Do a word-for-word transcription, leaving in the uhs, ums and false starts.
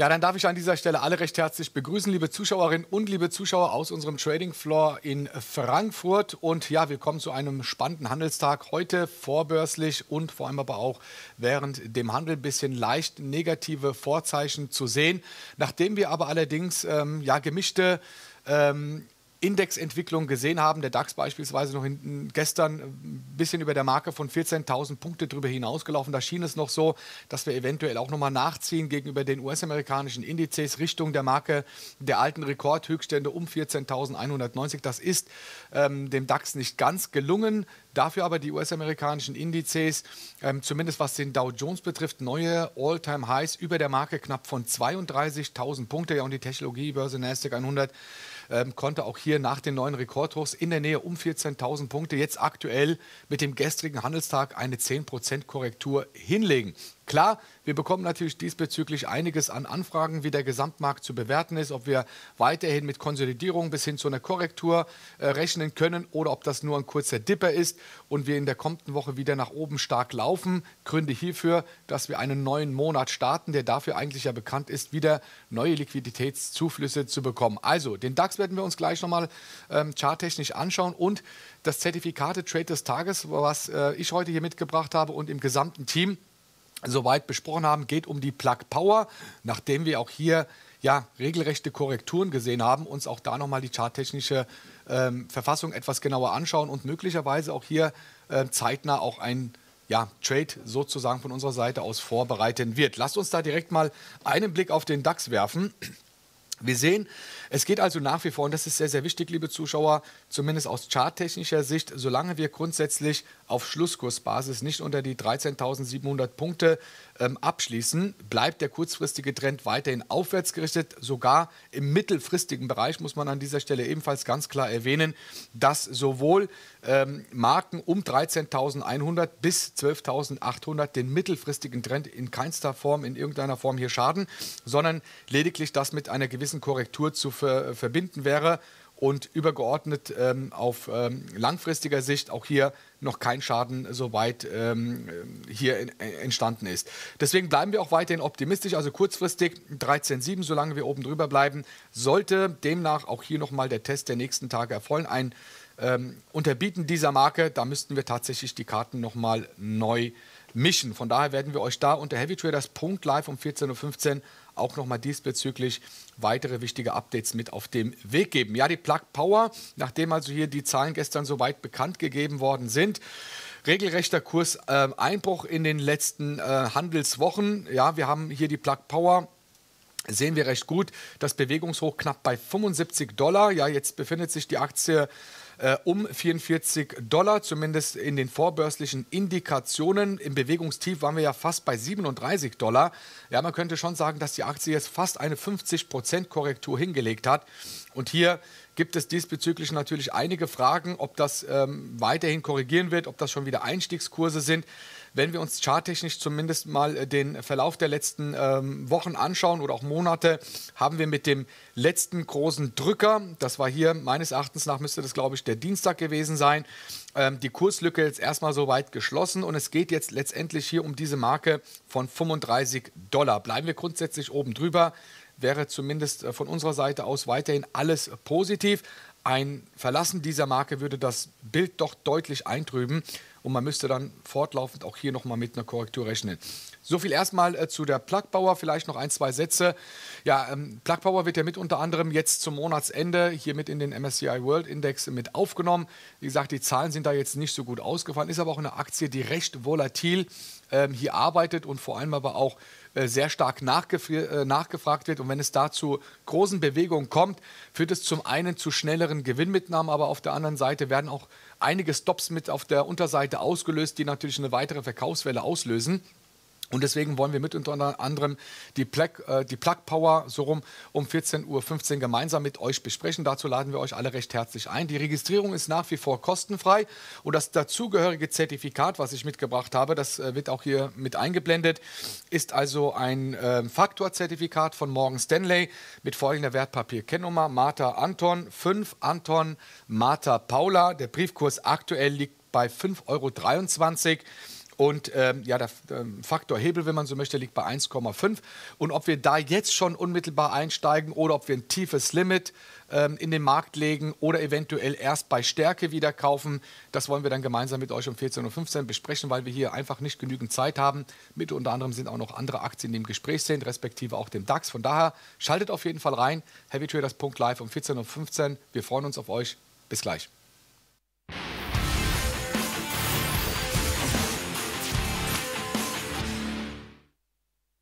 Ja, dann darf ich an dieser Stelle alle recht herzlich begrüßen, liebe Zuschauerinnen und liebe Zuschauer aus unserem Trading Floor in Frankfurt. Und ja, wir kommen zu einem spannenden Handelstag heute vorbörslich und vor allem aber auch während dem Handel ein bisschen leicht negative Vorzeichen zu sehen. Nachdem wir aber allerdings ähm, ja, gemischte ähm, Indexentwicklung gesehen haben, der DAX beispielsweise noch in, gestern ein bisschen über der Marke von vierzehntausend Punkte drüber hinausgelaufen. Da schien es noch so, dass wir eventuell auch nochmal nachziehen gegenüber den U S-amerikanischen Indizes Richtung der Marke der alten Rekordhöchststände um vierzehntausendeinhundertneunzig. Das ist ähm, dem DAX nicht ganz gelungen. Dafür aber die U S-amerikanischen Indizes, ähm, zumindest was den Dow Jones betrifft, neue All-Time-Highs über der Marke knapp von zweiunddreißigtausend Punkte. Ja, und die Technologiebörse NASDAQ hundert ähm, konnte auch hier nach den neuen Rekordhochs in der Nähe um vierzehntausend Punkte jetzt aktuell mit dem gestrigen Handelstag eine zehn Prozent Korrektur hinlegen. Klar, wir bekommen natürlich diesbezüglich einiges an Anfragen, wie der Gesamtmarkt zu bewerten ist, ob wir weiterhin mit Konsolidierung bis hin zu einer Korrektur äh, rechnen können oder ob das nur ein kurzer Dipper ist und wir in der kommenden Woche wieder nach oben stark laufen. Gründe hierfür, dass wir einen neuen Monat starten, der dafür eigentlich ja bekannt ist, wieder neue Liquiditätszuflüsse zu bekommen. Also, den DAX werden wir uns gleich nochmal ähm, charttechnisch anschauen und das Zertifikate-Trade des Tages, was äh, ich heute hier mitgebracht habe und im gesamten Team soweit besprochen haben, geht um die Plug Power, nachdem wir auch hier ja, regelrechte Korrekturen gesehen haben, uns auch da nochmal die charttechnische ähm, Verfassung etwas genauer anschauen und möglicherweise auch hier äh, zeitnah auch ein ja, Trade sozusagen von unserer Seite aus vorbereiten wird. Lasst uns da direkt mal einen Blick auf den DAX werfen. Wir sehen, es geht also nach wie vor, und das ist sehr, sehr wichtig, liebe Zuschauer, zumindest aus charttechnischer Sicht, solange wir grundsätzlich auf Schlusskursbasis nicht unter die dreizehntausendsiebenhundert Punkte ähm, abschließen, bleibt der kurzfristige Trend weiterhin aufwärts gerichtet. Sogar im mittelfristigen Bereich muss man an dieser Stelle ebenfalls ganz klar erwähnen, dass sowohl ähm, Marken um dreizehntausendeinhundert bis zwölftausendachthundert den mittelfristigen Trend in keinster Form, in irgendeiner Form hier schaden, sondern lediglich das mit einer gewissen Korrektur zu ver verbinden wäre und übergeordnet ähm, auf ähm, langfristiger Sicht auch hier noch kein Schaden soweit ähm, hier in, äh, entstanden ist. Deswegen bleiben wir auch weiterhin optimistisch, also kurzfristig dreizehn Komma sieben, solange wir oben drüber bleiben, sollte demnach auch hier nochmal der Test der nächsten Tage erfolgen. Ein ähm, Unterbieten dieser Marke, da müssten wir tatsächlich die Karten nochmal neu mischen. Von daher werden wir euch da unter HeavyTraders Punkt live um vierzehn Uhr fünfzehn auch nochmal diesbezüglich weitere wichtige Updates mit auf dem Weg geben. Ja, die Plug Power, nachdem also hier die Zahlen gestern soweit bekannt gegeben worden sind, regelrechter Kurseinbruch in den letzten äh, Handelswochen. Ja, wir haben hier die Plug Power, sehen wir recht gut, das Bewegungshoch knapp bei fünfundsiebzig Dollar. Ja, jetzt befindet sich die Aktie um vierundvierzig Dollar, zumindest in den vorbörslichen Indikationen. Im Bewegungstief waren wir ja fast bei siebenunddreißig Dollar. Ja, man könnte schon sagen, dass die Aktie jetzt fast eine fünfzig Prozent Korrektur hingelegt hat. Und hier gibt es diesbezüglich natürlich einige Fragen, ob das ähm, weiterhin korrigieren wird, ob das schon wieder Einstiegskurse sind. Wenn wir uns charttechnisch zumindest mal den Verlauf der letzten ähm, Wochen anschauen oder auch Monate, haben wir mit dem letzten großen Drücker, das war hier meines Erachtens nach, müsste das glaube ich der Dienstag gewesen sein, ähm, die Kurslücke jetzt erstmal so weit geschlossen und es geht jetzt letztendlich hier um diese Marke von fünfunddreißig Dollar. Bleiben wir grundsätzlich oben drüber, wäre zumindest von unserer Seite aus weiterhin alles positiv. Ein Verlassen dieser Marke würde das Bild doch deutlich eintrüben und man müsste dann fortlaufend auch hier nochmal mit einer Korrektur rechnen. So viel erstmal äh, zu der Plug Power, vielleicht noch ein, zwei Sätze. Ja, ähm, Plug Power wird ja mit unter anderem jetzt zum Monatsende hier mit in den M S C I World Index mit aufgenommen. Wie gesagt, die Zahlen sind da jetzt nicht so gut ausgefallen, ist aber auch eine Aktie, die recht volatil ähm, hier arbeitet und vor allem aber auch äh, sehr stark nachgef äh, nachgefragt wird. Und wenn es da zu großen Bewegungen kommt, führt es zum einen zu schnelleren Gewinnmitnahmen, aber auf der anderen Seite werden auch einige Stops mit auf der Unterseite ausgelöst, die natürlich eine weitere Verkaufswelle auslösen. Und deswegen wollen wir mit unter anderem die Plug, äh, die Plug Power so rum um vierzehn Uhr fünfzehn gemeinsam mit euch besprechen. Dazu laden wir euch alle recht herzlich ein. Die Registrierung ist nach wie vor kostenfrei und das dazugehörige Zertifikat, was ich mitgebracht habe, das äh, wird auch hier mit eingeblendet, ist also ein äh, Faktorzertifikat von Morgan Stanley mit folgender Wertpapierkennnummer: Martha Anton fünf Anton Martha Paula. Der Briefkurs aktuell liegt bei fünf Euro dreiundzwanzig. Und ähm, ja, der ähm, Faktor Hebel, wenn man so möchte, liegt bei eins Komma fünf. Und ob wir da jetzt schon unmittelbar einsteigen oder ob wir ein tiefes Limit ähm, in den Markt legen oder eventuell erst bei Stärke wieder kaufen, das wollen wir dann gemeinsam mit euch um vierzehn Uhr fünfzehn besprechen, weil wir hier einfach nicht genügend Zeit haben. Mit unter anderem sind auch noch andere Aktien, die im Gespräch sind, respektive auch dem DAX. Von daher schaltet auf jeden Fall rein. HeavyTraderZ Punkt live um vierzehn Uhr fünfzehn. Wir freuen uns auf euch. Bis gleich.